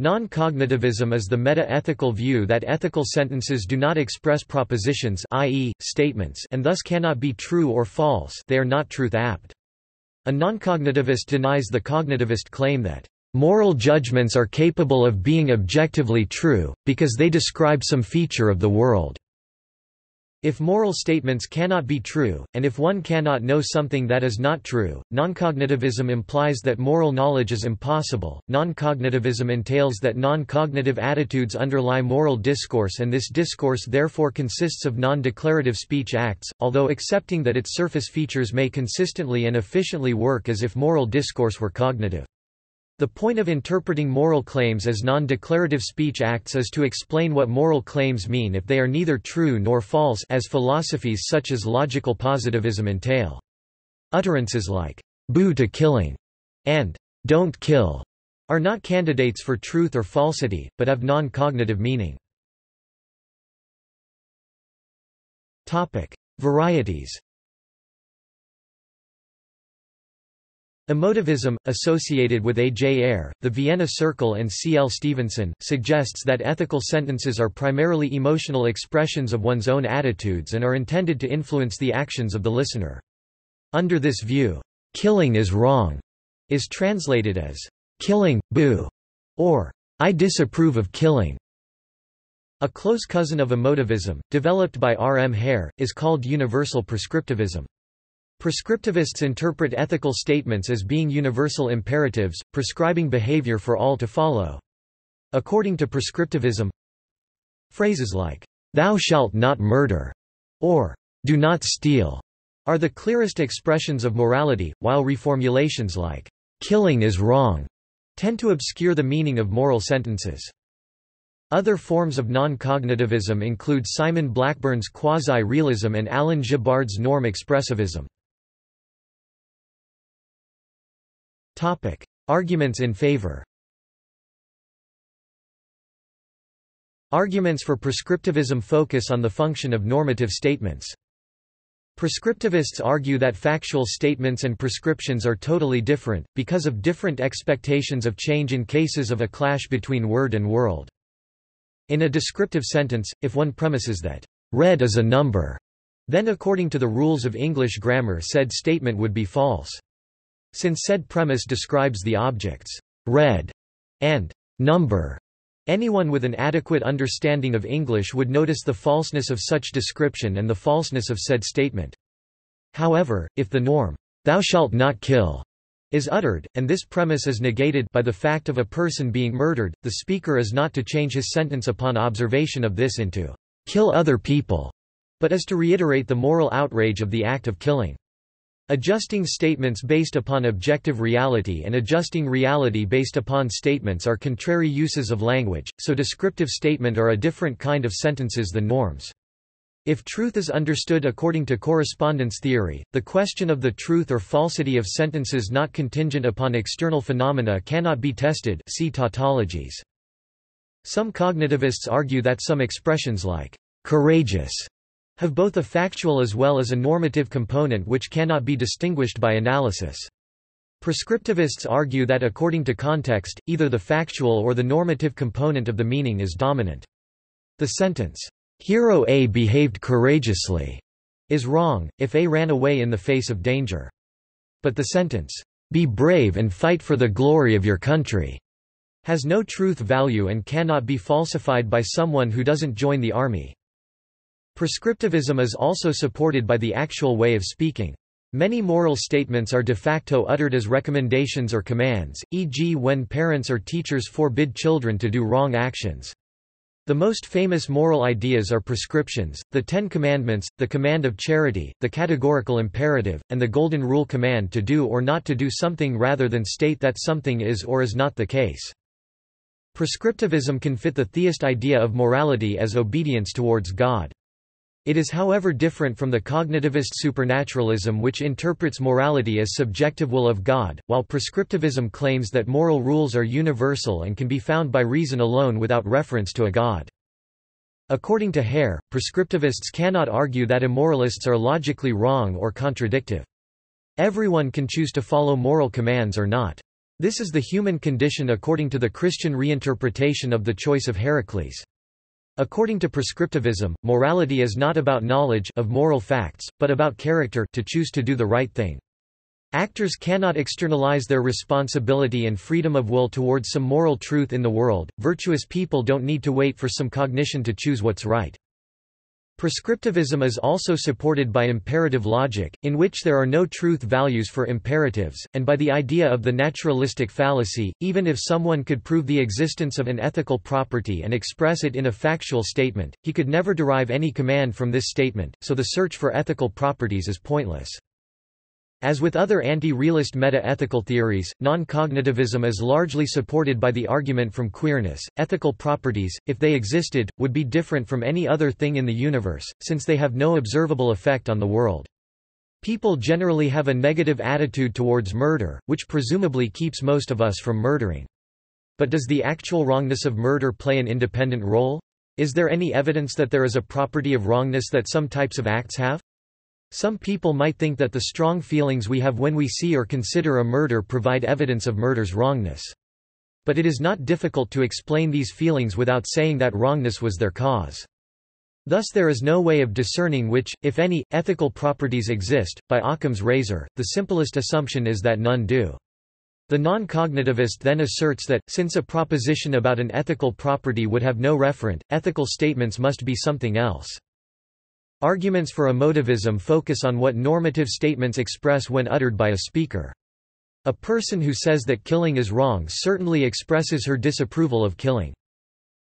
Non-cognitivism is the meta-ethical view that ethical sentences do not express propositions, i.e., statements, and thus cannot be true or false. They are not truth-apt. A non-cognitivist denies the cognitivist claim that moral judgments are capable of being objectively true because they describe some feature of the world. If moral statements cannot be true, and if one cannot know something that is not true, non-cognitivism implies that moral knowledge is impossible. Non-cognitivism entails that non-cognitive attitudes underlie moral discourse, and this discourse therefore consists of non-declarative speech acts, although accepting that its surface features may consistently and efficiently work as if moral discourse were cognitive. The point of interpreting moral claims as non-declarative speech acts is to explain what moral claims mean if they are neither true nor false, as philosophies such as logical positivism entail. Utterances like, "boo to killing" and "don't kill" are not candidates for truth or falsity, but have non-cognitive meaning. Varieties. Emotivism, associated with A. J. Ayer, the Vienna Circle and C. L. Stevenson, suggests that ethical sentences are primarily emotional expressions of one's own attitudes and are intended to influence the actions of the listener. Under this view, "killing is wrong" is translated as "killing, boo," or "I disapprove of killing." A close cousin of emotivism, developed by R. M. Hare, is called universal prescriptivism. Prescriptivists interpret ethical statements as being universal imperatives, prescribing behavior for all to follow. According to prescriptivism, phrases like, "thou shalt not murder" or "do not steal" are the clearest expressions of morality, while reformulations like, "killing is wrong" tend to obscure the meaning of moral sentences. Other forms of non-cognitivism include Simon Blackburn's quasi-realism and Alan Gibbard's norm-expressivism. Arguments in favor. Arguments for prescriptivism focus on the function of normative statements. Prescriptivists argue that factual statements and prescriptions are totally different, because of different expectations of change in cases of a clash between word and world. In a descriptive sentence, if one premises that "red is a number," then according to the rules of English grammar said statement would be false. Since said premise describes the objects "red" and "number," anyone with an adequate understanding of English would notice the falseness of such description and the falseness of said statement. However, if the norm "thou shalt not kill" is uttered, and this premise is negated by the fact of a person being murdered, the speaker is not to change his sentence upon observation of this into "kill other people," but is to reiterate the moral outrage of the act of killing. Adjusting statements based upon objective reality and adjusting reality based upon statements are contrary uses of language, so descriptive statements are a different kind of sentences than norms. If truth is understood according to correspondence theory, the question of the truth or falsity of sentences not contingent upon external phenomena cannot be tested. See tautologies. Some cognitivists argue that some expressions like "courageous" have both a factual as well as a normative component which cannot be distinguished by analysis. Prescriptivists argue that according to context, either the factual or the normative component of the meaning is dominant. The sentence, "Hero A behaved courageously," is wrong, if A ran away in the face of danger. But the sentence, "Be brave and fight for the glory of your country," has no truth value and cannot be falsified by someone who doesn't join the army. Prescriptivism is also supported by the actual way of speaking. Many moral statements are de facto uttered as recommendations or commands, e.g. when parents or teachers forbid children to do wrong actions. The most famous moral ideas are prescriptions, the Ten Commandments, the command of charity, the categorical imperative, and the Golden Rule command to do or not to do something rather than state that something is or is not the case. Prescriptivism can fit the theist idea of morality as obedience towards God. It is however different from the cognitivist supernaturalism, which interprets morality as subjective will of God, while prescriptivism claims that moral rules are universal and can be found by reason alone without reference to a God. According to Hare, prescriptivists cannot argue that immoralists are logically wrong or contradictive. Everyone can choose to follow moral commands or not. This is the human condition according to the Christian reinterpretation of the choice of Heracles. According to prescriptivism, morality is not about knowledge of moral facts, but about character to choose to do the right thing. Actors cannot externalize their responsibility and freedom of will towards some moral truth in the world. Virtuous people don't need to wait for some cognition to choose what's right. Prescriptivism is also supported by imperative logic, in which there are no truth values for imperatives, and by the idea of the naturalistic fallacy, even if someone could prove the existence of an ethical property and express it in a factual statement, he could never derive any command from this statement, so the search for ethical properties is pointless. As with other anti-realist meta-ethical theories, non-cognitivism is largely supported by the argument from queerness. Ethical properties, if they existed, would be different from any other thing in the universe, since they have no observable effect on the world. People generally have a negative attitude towards murder, which presumably keeps most of us from murdering. But does the actual wrongness of murder play an independent role? Is there any evidence that there is a property of wrongness that some types of acts have? Some people might think that the strong feelings we have when we see or consider a murder provide evidence of murder's wrongness. But it is not difficult to explain these feelings without saying that wrongness was their cause. Thus there is no way of discerning which, if any, ethical properties exist. By Occam's razor, the simplest assumption is that none do. The non-cognitivist then asserts that, since a proposition about an ethical property would have no referent, ethical statements must be something else. Arguments for emotivism focus on what normative statements express when uttered by a speaker. A person who says that killing is wrong certainly expresses her disapproval of killing.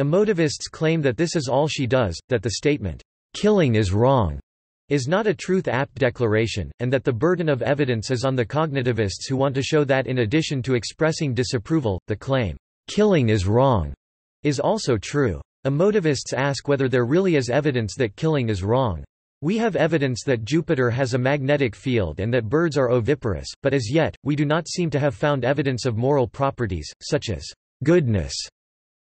Emotivists claim that this is all she does, that the statement, "Killing is wrong," is not a truth-apt declaration, and that the burden of evidence is on the cognitivists who want to show that in addition to expressing disapproval, the claim, "Killing is wrong," is also true. Emotivists ask whether there really is evidence that killing is wrong. We have evidence that Jupiter has a magnetic field and that birds are oviparous, but as yet, we do not seem to have found evidence of moral properties, such as goodness.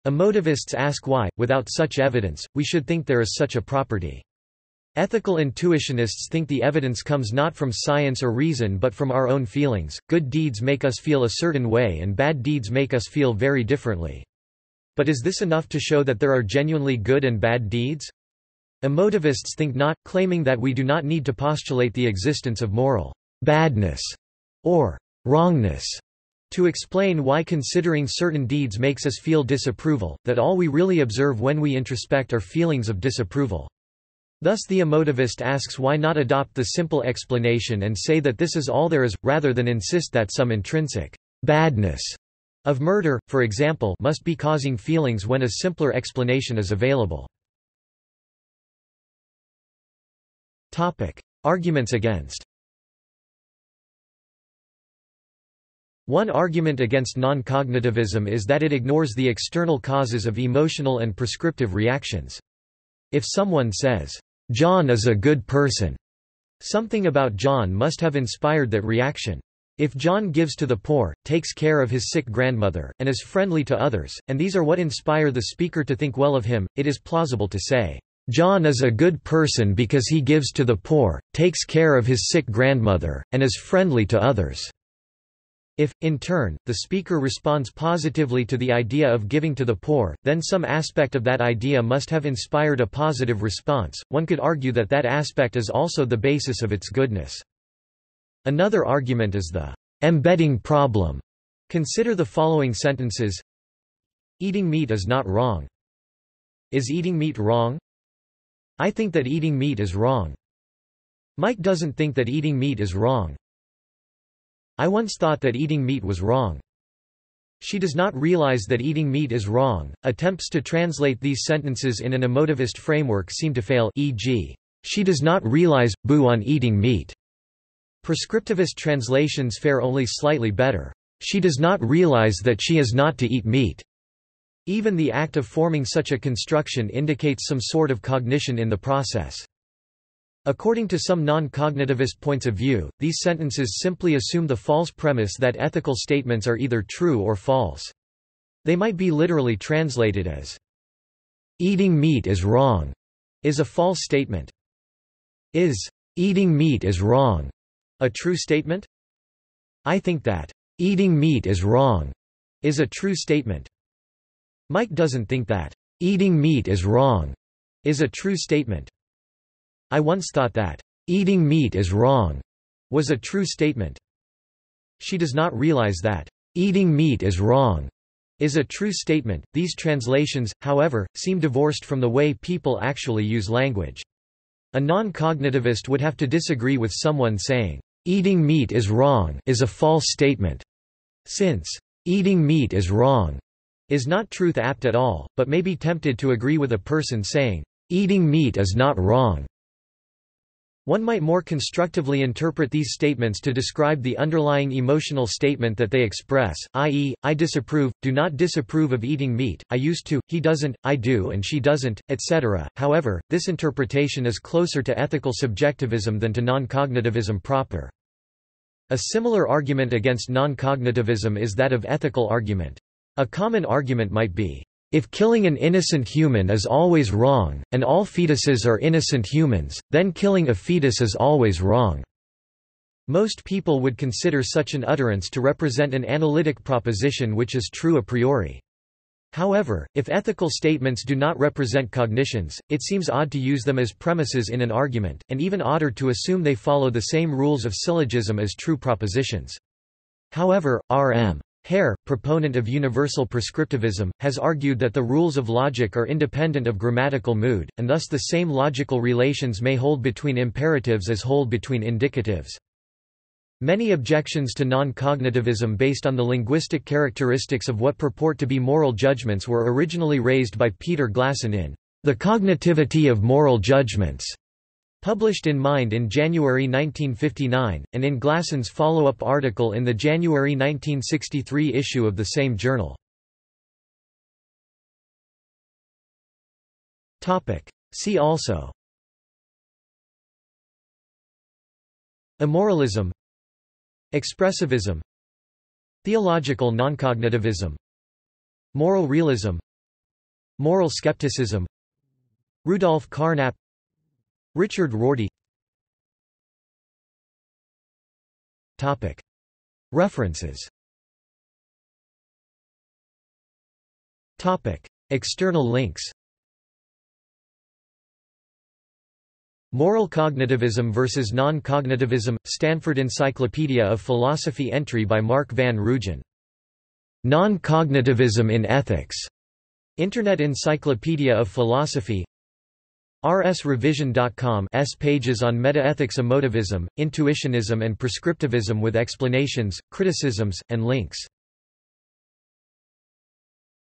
Emotivists ask why, without such evidence, we should think there is such a property. Ethical intuitionists think the evidence comes not from science or reason but from our own feelings. Good deeds make us feel a certain way and bad deeds make us feel very differently. But is this enough to show that there are genuinely good and bad deeds? Emotivists think not, claiming that we do not need to postulate the existence of moral badness or wrongness to explain why considering certain deeds makes us feel disapproval, that all we really observe when we introspect are feelings of disapproval. Thus the emotivist asks why not adopt the simple explanation and say that this is all there is, rather than insist that some intrinsic badness of murder, for example, must be causing feelings when a simpler explanation is available. Topic: Arguments against. One argument against non-cognitivism is that it ignores the external causes of emotional and prescriptive reactions. If someone says, "John is a good person," something about John must have inspired that reaction. If John gives to the poor, takes care of his sick grandmother, and is friendly to others, and these are what inspire the speaker to think well of him, it is plausible to say, "John is a good person because he gives to the poor, takes care of his sick grandmother, and is friendly to others." If, in turn, the speaker responds positively to the idea of giving to the poor, then some aspect of that idea must have inspired a positive response. One could argue that that aspect is also the basis of its goodness. Another argument is the embedding problem. Consider the following sentences. Eating meat is not wrong. Is eating meat wrong? I think that eating meat is wrong. Mike doesn't think that eating meat is wrong. I once thought that eating meat was wrong. She does not realize that eating meat is wrong. Attempts to translate these sentences in an emotivist framework seem to fail, e.g., she does not realize, boo on eating meat. Prescriptivist translations fare only slightly better. She does not realize that she is not to eat meat. Even the act of forming such a construction indicates some sort of cognition in the process. According to some non-cognitivist points of view, these sentences simply assume the false premise that ethical statements are either true or false. They might be literally translated as, "Eating meat is wrong," is a false statement. Is, "Eating meat is wrong," a true statement? I think that "Eating meat is wrong" is a true statement. Mike doesn't think that "eating meat is wrong" is a true statement. I once thought that "eating meat is wrong" was a true statement. She does not realize that "eating meat is wrong" is a true statement. These translations, however, seem divorced from the way people actually use language. A non-cognitivist would have to disagree with someone saying, "eating meat is wrong" is a false statement, since "eating meat is wrong" is not truth apt at all, but may be tempted to agree with a person saying, "eating meat is not wrong." One might more constructively interpret these statements to describe the underlying emotional statement that they express, i.e., I disapprove, do not disapprove of eating meat, I used to, he doesn't, I do and she doesn't, etc. However, this interpretation is closer to ethical subjectivism than to non-cognitivism proper. A similar argument against non-cognitivism is that of ethical argument. A common argument might be, if killing an innocent human is always wrong, and all fetuses are innocent humans, then killing a fetus is always wrong. Most people would consider such an utterance to represent an analytic proposition which is true a priori. However, if ethical statements do not represent cognitions, it seems odd to use them as premises in an argument, and even odder to assume they follow the same rules of syllogism as true propositions. However, R. M. Hare, proponent of universal prescriptivism, has argued that the rules of logic are independent of grammatical mood, and thus the same logical relations may hold between imperatives as hold between indicatives. Many objections to non-cognitivism based on the linguistic characteristics of what purport to be moral judgments were originally raised by Peter Glassen in The Cognitivity of Moral Judgments, published in Mind in January 1959, and in Glassen's follow-up article in the January 1963 issue of the same journal. See also: Immoralism, Expressivism, Theological non-cognitivism, Moral realism, Moral skepticism, Rudolf Carnap, Richard Rorty. References. External links. Moral Cognitivism versus Non-Cognitivism, Stanford Encyclopedia of Philosophy, entry by Mark Van Rugen. Non-Cognitivism in Ethics, Internet Encyclopedia of Philosophy. rsrevision.com S pages on metaethics, emotivism, intuitionism and prescriptivism with explanations, criticisms, and links.